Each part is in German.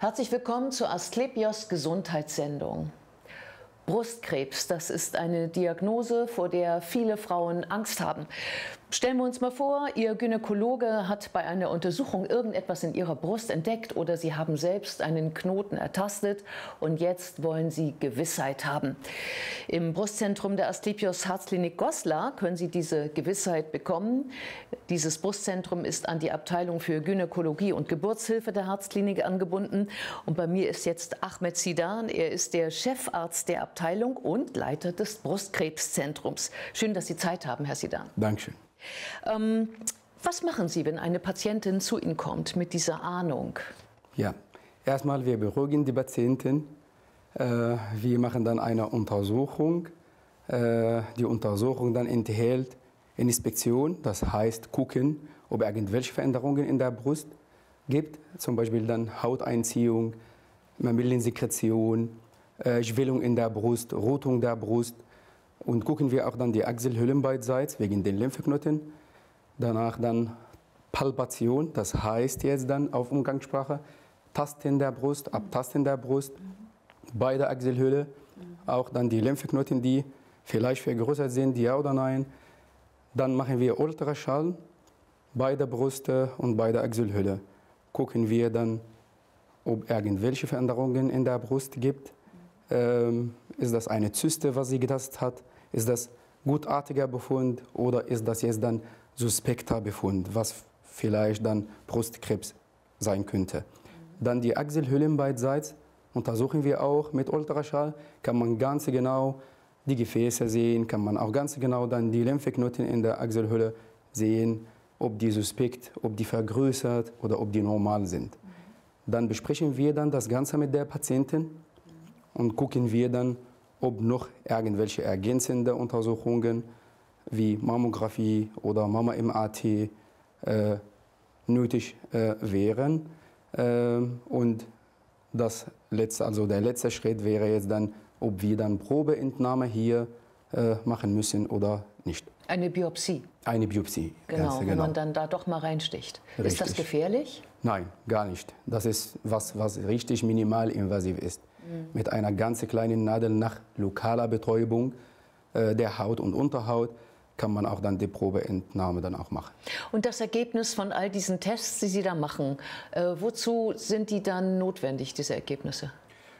Herzlich willkommen zur Asklepios Gesundheitssendung. Brustkrebs, das ist eine Diagnose, vor der viele Frauen Angst haben. Stellen wir uns mal vor, Ihr Gynäkologe hat bei einer Untersuchung irgendetwas in Ihrer Brust entdeckt oder Sie haben selbst einen Knoten ertastet und jetzt wollen Sie Gewissheit haben. Im Brustzentrum der Asklepios Harzklinik Goslar können Sie diese Gewissheit bekommen. Dieses Brustzentrum ist an die Abteilung für Gynäkologie und Geburtshilfe der Harzklinik angebunden. Und bei mir ist jetzt Ahmed Zidan. Er ist der Chefarzt der Abteilung und Leiter des Brustkrebszentrums. Schön, dass Sie Zeit haben, Herr Zidan. Dankeschön. Was machen Sie, wenn eine Patientin zu Ihnen kommt mit dieser Ahnung? Ja, erstmal wir beruhigen die Patienten. Wir machen dann eine Untersuchung. Die Untersuchung dann enthält Inspektion, das heißt gucken, ob es irgendwelche Veränderungen in der Brust gibt, zum Beispiel dann Hauteinziehung, Mamillensekretion, Schwellung in der Brust, Rotung der Brust. Und gucken wir auch dann die Achselhöhlen beidseits wegen den Lymphknoten. Danach dann Palpation, das heißt jetzt dann auf Umgangssprache Tasten der Brust, Abtasten der Brust, beide Achselhöhle, auch dann die Lymphknoten, die vielleicht vergrößert sind, ja oder nein. Dann machen wir Ultraschall, beide Brüste und beide Achselhöhle. Gucken wir dann, ob irgendwelche Veränderungen in der Brust gibt. Ist das eine Zyste, was sie getastet hat? Ist das gutartiger Befund oder ist das jetzt dann suspekter Befund, was vielleicht dann Brustkrebs sein könnte? Dann die Achselhöhlen beidseits untersuchen wir auch mit Ultraschall. Kann man ganz genau die Gefäße sehen, kann man auch ganz genau dann die Lymphknoten in der Achselhöhle sehen, ob die suspekt, ob die vergrößert oder ob die normal sind. Dann besprechen wir dann das Ganze mit der Patientin und gucken wir dann, ob noch irgendwelche ergänzende Untersuchungen wie Mammographie oder Mama im AT nötig wären. Und das letzte, also der letzte Schritt wäre jetzt dann, ob wir dann Probeentnahme hier machen müssen oder nicht. Eine Biopsie? Eine Biopsie, genau. Wenn man dann da doch mal reinsticht. Richtig. Ist das gefährlich? Nein, gar nicht. Das ist was, was richtig minimalinvasiv ist. Mhm. Mit einer ganz kleinen Nadel nach lokaler Betäubung der Haut und Unterhaut kann man auch dann die Probeentnahme dann auch machen. Und das Ergebnis von all diesen Tests, die Sie da machen, wozu sind die dann notwendig, diese Ergebnisse?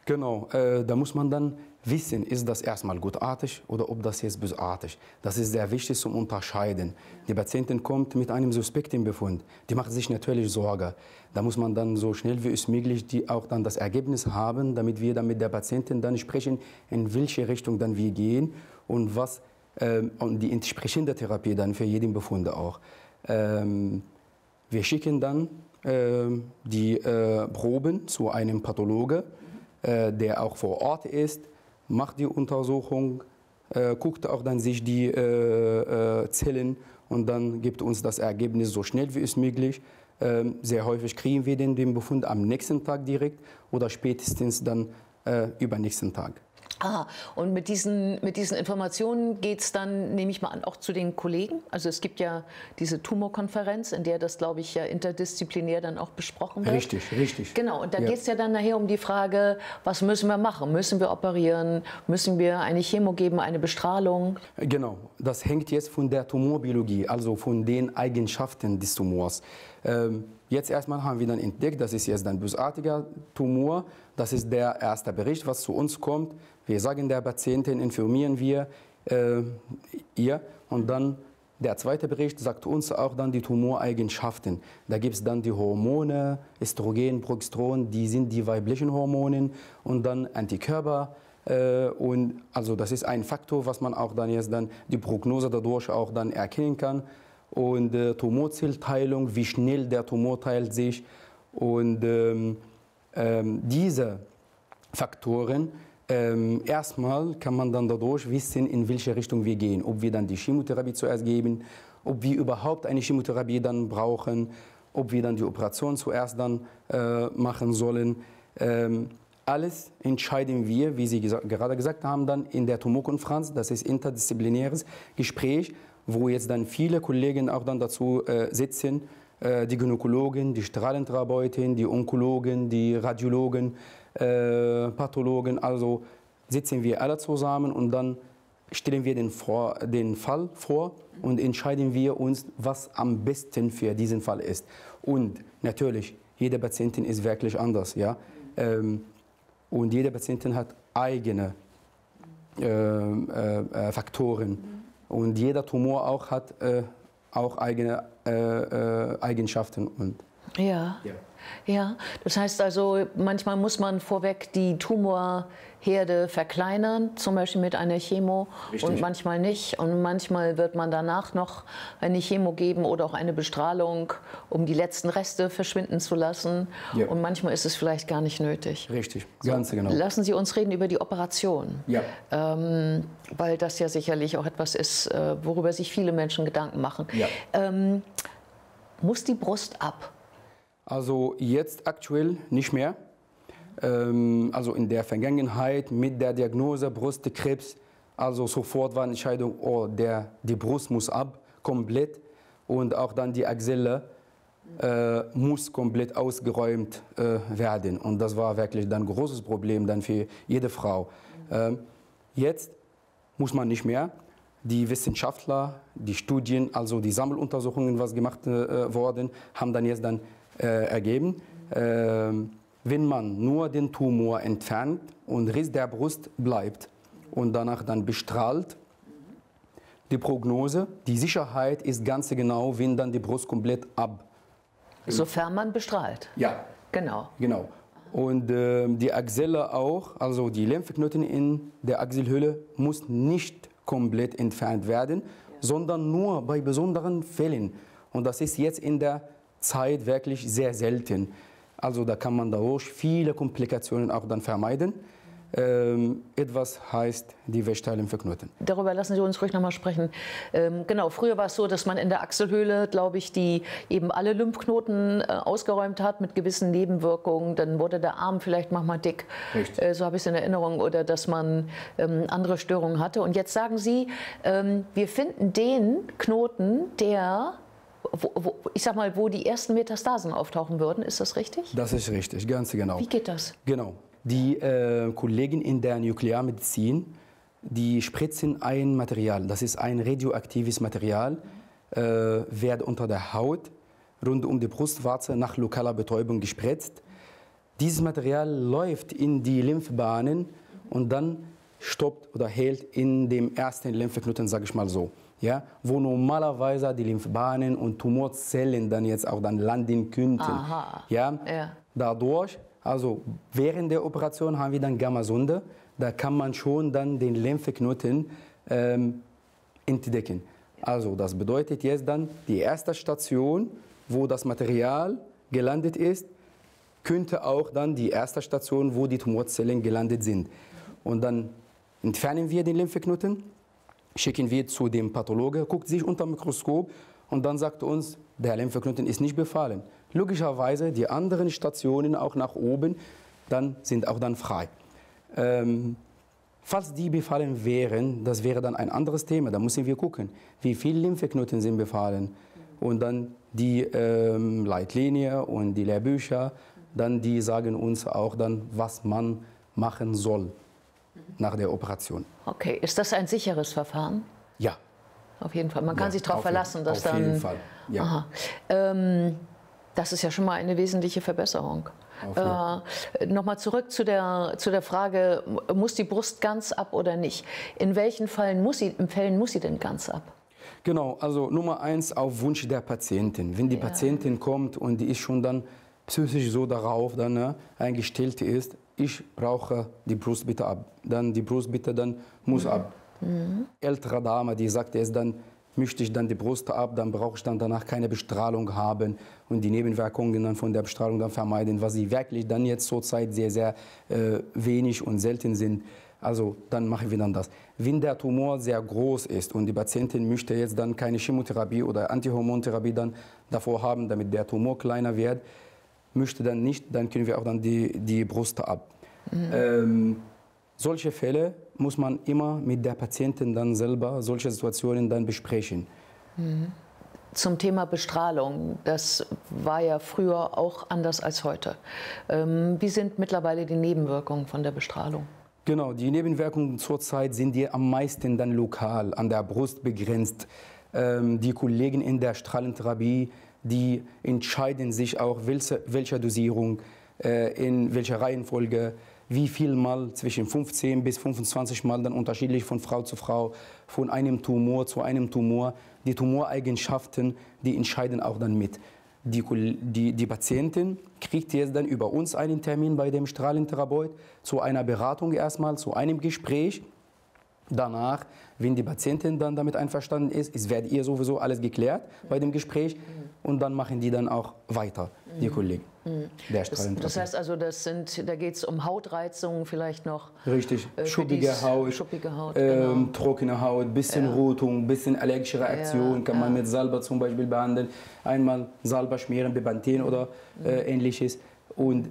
Genau, da muss man dann wissen, ist das erstmal gutartig oder ob das jetzt bösartig. Das ist sehr wichtig zum Unterscheiden. Die Patientin kommt mit einem suspekten Befund, die macht sich natürlich Sorge. Da muss man dann so schnell wie es möglich die auch dann das Ergebnis haben, damit wir dann mit der Patientin dann sprechen, in welche Richtung dann wir gehen und was und die entsprechende Therapie dann für jeden Befund auch. Wir schicken dann die Proben zu einem Pathologe, der auch vor Ort ist, macht die Untersuchung, guckt auch dann sich die Zellen und dann gibt uns das Ergebnis so schnell wie es möglich. Sehr häufig kriegen wir den Befund am nächsten Tag direkt oder spätestens dann übernächsten Tag. Ah, und mit diesen Informationen geht es dann, nehme ich mal an, auch zu den Kollegen? Also es gibt ja diese Tumorkonferenz, in der das, glaube ich, ja interdisziplinär dann auch besprochen wird. Richtig, richtig. Genau, und da geht es ja dann nachher um die Frage, was müssen wir machen? Müssen wir operieren? Müssen wir eine Chemo geben, eine Bestrahlung? Genau, das hängt jetzt von der Tumorbiologie, also von den Eigenschaften des Tumors. Jetzt erstmal haben wir dann entdeckt, das ist jetzt ein bösartiger Tumor. Das ist der erste Bericht, was zu uns kommt. Wir sagen der Patientin, informieren wir ihr. Und dann der zweite Bericht sagt uns auch dann die Tumoreigenschaften. Da gibt es dann die Hormone, Östrogen, Progesteron, die sind die weiblichen Hormone. Und dann Antikörper. Und also das ist ein Faktor, was man auch dann jetzt dann die Prognose dadurch auch dann erkennen kann. Und Tumorzellteilung, wie schnell der Tumor teilt sich. Und diese Faktoren, erstmal kann man dann dadurch wissen, in welche Richtung wir gehen. Ob wir dann die Chemotherapie zuerst geben, ob wir überhaupt eine Chemotherapie dann brauchen, ob wir dann die Operation zuerst dann machen sollen. Alles entscheiden wir, wie Sie gerade gesagt haben, dann in der Tumorkonferenz. Das ist interdisziplinäres Gespräch, wo jetzt dann viele Kollegen auch dann dazu sitzen die Gynäkologen, die Strahlentherapeuten, die Onkologen, die Radiologen, Pathologen. Also sitzen wir alle zusammen und dann stellen wir den Fall vor und entscheiden wir uns, was am besten für diesen Fall ist. Und natürlich, jede Patientin ist wirklich anders. Ja? Und jede Patientin hat eigene Faktoren. Und jeder Tumor auch hat auch eigene Eigenschaften. Und ja, das heißt also, manchmal muss man vorweg die Tumorherde verkleinern, zum Beispiel mit einer Chemo. Richtig. Und manchmal nicht. Und manchmal wird man danach noch eine Chemo geben oder auch eine Bestrahlung, um die letzten Reste verschwinden zu lassen. Ja. Und manchmal ist es vielleicht gar nicht nötig. Richtig, ganz genau. Lassen Sie uns reden über die Operation. Ja. Weil das ja sicherlich auch etwas ist, worüber sich viele Menschen Gedanken machen. Ja. Muss die Brust ab? Also jetzt aktuell nicht mehr. Also in der Vergangenheit mit der Diagnose Brustkrebs, also sofort war eine Entscheidung, oh, die Brust muss ab, komplett. Und auch dann die Axille muss komplett ausgeräumt werden. Und das war wirklich dann ein großes Problem dann für jede Frau. Jetzt muss man nicht mehr. Die Wissenschaftler, die Studien, also die Sammeluntersuchungen, was gemacht worden, haben dann jetzt dann ergeben, wenn man nur den Tumor entfernt und Riss der Brust bleibt und danach dann bestrahlt, die Prognose, die Sicherheit ist ganz genau, wenn dann die Brust komplett ab. Sofern man bestrahlt? Ja. Genau. Und die Axille auch, also die Lymphknoten in der Achselhöhle muss nicht komplett entfernt werden, sondern nur bei besonderen Fällen. Und das ist jetzt in der Zeit wirklich sehr selten. Also da kann man dadurch viele Komplikationen auch dann vermeiden. Etwas heißt die Wäschteilung-Verknoten. Darüber lassen Sie uns ruhig nochmal sprechen. Genau, früher war es so, dass man in der Achselhöhle, glaube ich, die eben alle Lymphknoten ausgeräumt hat mit gewissen Nebenwirkungen. Dann wurde der Arm vielleicht manchmal dick. So habe ich es in Erinnerung. Oder dass man andere Störungen hatte. Und jetzt sagen Sie, wir finden den Knoten, der... ich sag mal, wo die ersten Metastasen auftauchen würden, ist das richtig? Das ist richtig, ganz genau. Wie geht das? Genau. Die Kollegen in der Nuklearmedizin, die spritzen ein Material, das ist ein radioaktives Material, wird unter der Haut rund um die Brustwarze nach lokaler Betäubung gespritzt. Dieses Material läuft in die Lymphbahnen und dann stoppt oder hält in dem ersten Lymphknoten, sage ich mal so. Ja, wo normalerweise die Lymphbahnen und Tumorzellen dann jetzt auch dann landen könnten. Ja? Dadurch, also während der Operation haben wir dann Gammasonde, da kann man schon dann den Lymphknoten entdecken. Also das bedeutet jetzt dann, die erste Station, wo das Material gelandet ist, könnte auch dann die erste Station, wo die Tumorzellen gelandet sind. Und dann entfernen wir den Lymphknoten, schicken wir zu dem Pathologen, guckt sich unter dem Mikroskop und dann sagt uns, der Lymphknoten ist nicht befallen. Logischerweise die anderen Stationen auch nach oben, dann sind auch dann frei. Falls die befallen wären, das wäre dann ein anderes Thema. Da müssen wir gucken, wie viele Lymphknoten sind befallen. Und dann die Leitlinie und die Lehrbücher, dann die sagen uns auch dann, was man machen soll nach der Operation. Okay, ist das ein sicheres Verfahren? Ja. Auf jeden Fall. Man kann sich darauf verlassen, dass dann... Auf jeden Fall, ja. Aha. Das ist ja schon mal eine wesentliche Verbesserung. Nochmal zurück zu der Frage, muss die Brust ganz ab oder nicht? In welchen Fällen muss sie denn ganz ab? Genau, also Nummer 1 auf Wunsch der Patientin. Wenn die Patientin kommt und die ist schon dann psychisch so darauf dann, eingestellt ist, ich brauche die Brust bitte ab. Dann die Brust bitte dann muss ab. Ältere Dame, die sagt jetzt dann, möchte ich dann die Brust ab, dann brauche ich dann danach keine Bestrahlung haben und die Nebenwirkungen dann von der Bestrahlung dann vermeiden, was sie wirklich dann jetzt zurzeit sehr, sehr wenig und selten sind. Also dann machen wir dann das. Wenn der Tumor sehr groß ist und die Patientin möchte jetzt dann keine Chemotherapie oder Antihormontherapie dann davor haben, damit der Tumor kleiner wird, möchte dann nicht, dann können wir auch dann die Brust ab. Solche Fälle muss man immer mit der Patientin dann selber solche Situationen dann besprechen. Zum Thema Bestrahlung, das war ja früher auch anders als heute. Wie sind mittlerweile die Nebenwirkungen von der Bestrahlung? Genau, die Nebenwirkungen zurzeit sind die am meisten dann lokal, an der Brust begrenzt. Die Kollegen in der Strahlentherapie, die entscheiden sich auch, welche Dosierung, in welcher Reihenfolge, wie viel Mal, zwischen 15 bis 25 Mal, dann unterschiedlich von Frau zu Frau, von einem Tumor zu einem Tumor. Die Tumoreigenschaften, die entscheiden auch dann mit. Die Patientin kriegt jetzt dann über uns einen Termin bei dem Strahlentherapeut zu einer Beratung erstmal, zu einem Gespräch. Danach, wenn die Patientin dann damit einverstanden ist, es wird ihr sowieso alles geklärt bei dem Gespräch und dann machen die dann auch weiter, die Kollegen. Das heißt also, da geht es um Hautreizungen vielleicht noch. Richtig, schuppige Haut, genau. Trockene Haut, bisschen Rötung, bisschen allergische Reaktion, kann man mit Salbe zum Beispiel behandeln. Einmal Salbe schmieren, Bebantin oder ähnliches. Und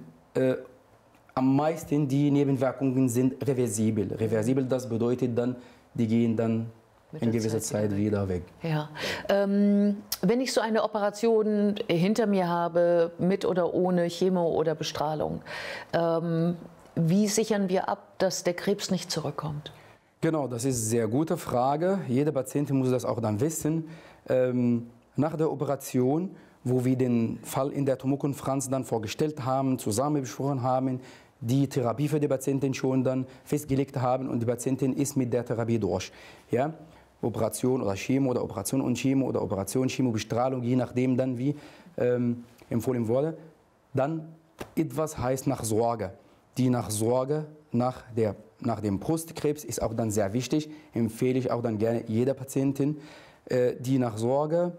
am meisten die Nebenwirkungen sind reversibel. Reversibel, das bedeutet dann, die gehen dann in gewisser Zeit wieder weg. Ja. Wenn ich so eine Operation hinter mir habe, mit oder ohne Chemo oder Bestrahlung, wie sichern wir ab, dass der Krebs nicht zurückkommt? Genau, das ist eine sehr gute Frage. Jeder Patient muss das auch dann wissen. Nach der Operation, wo wir den Fall in der Tumorkonferenz dann vorgestellt haben, zusammen besprochen haben, die Therapie für die Patientin schon dann festgelegt haben und die Patientin ist mit der Therapie durch. Ja? Operation oder Chemo oder Operation und Chemo oder Operation, Chemobestrahlung, je nachdem dann wie empfohlen wurde. Dann etwas heißt Nachsorge. Die Nachsorge nach dem Brustkrebs ist auch dann sehr wichtig, empfehle ich auch dann gerne jeder Patientin. Die Nachsorge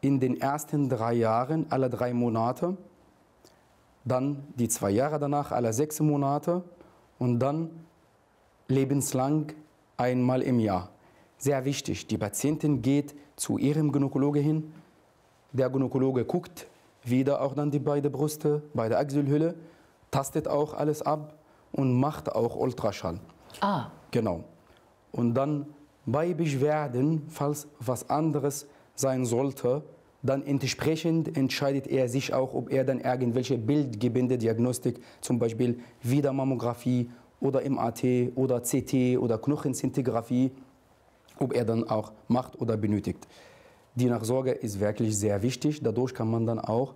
in den ersten 3 Jahren, alle 3 Monate, dann die 2 Jahre danach, alle 6 Monate und dann lebenslang einmal im Jahr. Sehr wichtig, die Patientin geht zu ihrem Gynäkologe hin, der Gynäkologe guckt wieder auch dann die beiden Brüste, bei der Achselhöhle, tastet auch alles ab und macht auch Ultraschall. Ah. Genau. Und dann bei Beschwerden, falls was anderes sein sollte, dann entsprechend entscheidet er sich auch, ob er dann irgendwelche bildgebende Diagnostik, zum Beispiel wieder Mammographie oder MAT oder CT oder Knochenzintigraphie, ob er dann auch macht oder benötigt. Die Nachsorge ist wirklich sehr wichtig. Dadurch kann man dann auch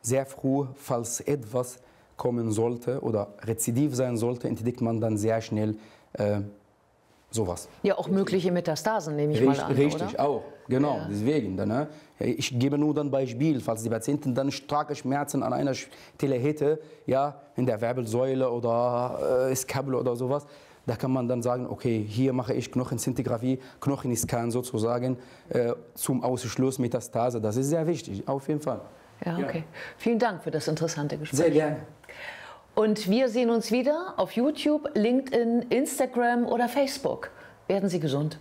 sehr früh, falls etwas kommen sollte oder rezidiv sein sollte, entdeckt man dann sehr schnell sowas. Ja, auch mögliche Metastasen nehme ich mal an, richtig, oder? Auch. Genau, ja. Deswegen. Dann, ne? Ich gebe nur ein Beispiel, falls die Patientin dann starke Schmerzen an einer Stelle hätte, ja, in der Wirbelsäule oder Skabel oder sowas, da kann man dann sagen, okay, hier mache ich Knochenzintigraphie, Knochenscan sozusagen, zum Ausschluss Metastase. Das ist sehr wichtig, auf jeden Fall. Ja, okay. Ja. Vielen Dank für das interessante Gespräch. Sehr gerne. Und wir sehen uns wieder auf YouTube, LinkedIn, Instagram oder Facebook. Werden Sie gesund.